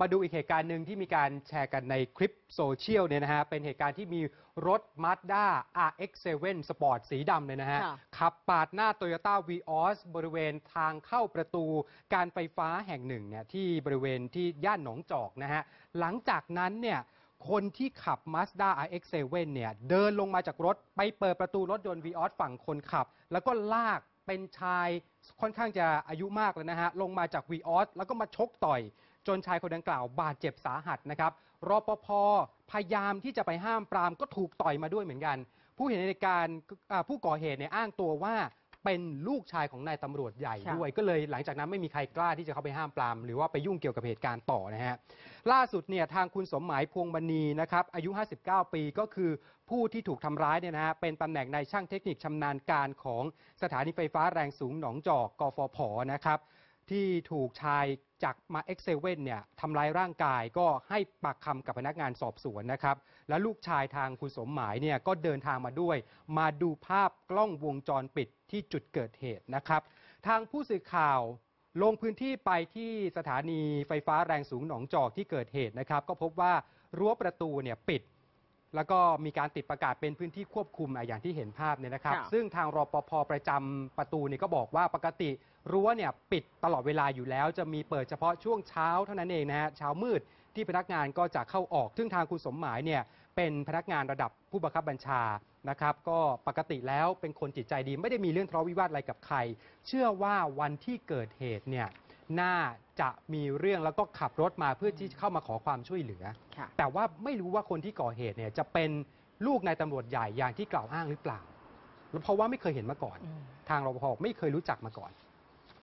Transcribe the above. มาดูอีกเหตุการณ์หนึ่งที่มีการแชร์กันในคลิปโซเชียลเนี่ยนะฮะเป็นเหตุการณ์ที่มีรถ Mazda RX-7 Sport สีดำเลยนะฮะขับปาดหน้า Toyota Vios บริเวณทางเข้าประตูการไฟฟ้าแห่งหนึ่งเนี่ยที่บริเวณที่ย่านหนองจอกนะฮะหลังจากนั้นเนี่ยคนที่ขับ Mazda RX-7 เนี่ยเดินลงมาจากรถไปเปิดประตูรถยนต์ Vios ฝั่งคนขับแล้วก็ลากเป็นชายค่อนข้างจะอายุมากเลยนะฮะลงมาจาก Vios แล้วก็มาชกต่อยจนชายคนดังกล่าวบาดเจ็บสาหัสนะครับรปภ.พยายามที่จะไปห้ามปรามก็ถูกต่อยมาด้วยเหมือนกันผู้เห็นเหตุการณ์ผู้ก่อเหตุเนี่ยอ้างตัวว่าเป็นลูกชายของนายตำรวจใหญ่ด้วยก็เลยหลังจากนั้นไม่มีใครกล้าที่จะเข้าไปห้ามปรามหรือว่าไปยุ่งเกี่ยวกับเหตุการณ์ต่อนะฮะล่าสุดเนี่ยทางคุณสมหมายพวงมณีนะครับอายุ59ปีก็คือผู้ที่ถูกทำร้ายเนี่ยนะฮะเป็นตำแหน่งนายช่างเทคนิคชำนาญการของสถานีไฟฟ้าแรงสูงหนองจอกกฟผ.นะครับที่ถูกชายจากมาRX-7เนี่ยทำร้ายร่างกายก็ให้ปากคำกับพนักงานสอบสวนนะครับและลูกชายทางคุณสมหมายเนี่ยก็เดินทางมาด้วยมาดูภาพกล้องวงจรปิดที่จุดเกิดเหตุนะครับทางผู้สื่อข่าวลงพื้นที่ไปที่สถานีไฟฟ้าแรงสูงหนองจอกที่เกิดเหตุนะครับก็พบว่ารั้วประตูเนี่ยปิดแล้วก็มีการติดประกาศเป็นพื้นที่ควบคุมอย่างที่เห็นภาพเนี่ยนะครับซึ่งทางรปภ.ประจำประตูเนี่ยก็บอกว่าปกติรั้วเนี่ยปิดตลอดเวลาอยู่แล้วจะมีเปิดเฉพาะช่วงเช้าเท่านั้นเองนะฮะเช้ามืดที่พนักงานก็จะเข้าออกซึ่งทางคุณสมหมายเนี่ยเป็นพนักงานระดับผู้บังคับบัญชานะครับก็ปกติแล้วเป็นคนจิตใจดีไม่ได้มีเรื่องทะเลาะวิวาทอะไรกับใครเชื่อว่าวันที่เกิดเหตุเนี่ยน่าจะมีเรื่องแล้วก็ขับรถมาเพื่อที่เข้ามาขอความช่วยเหลือแต่ว่าไม่รู้ว่าคนที่ก่อเหตุเนี่ยจะเป็นลูกนายตำรวจใหญ่อย่างที่กล่าวอ้างหรือเปล่าเพราะว่าไม่เคยเห็นมาก่อนทางรปภ.ไม่เคยรู้จักมาก่อน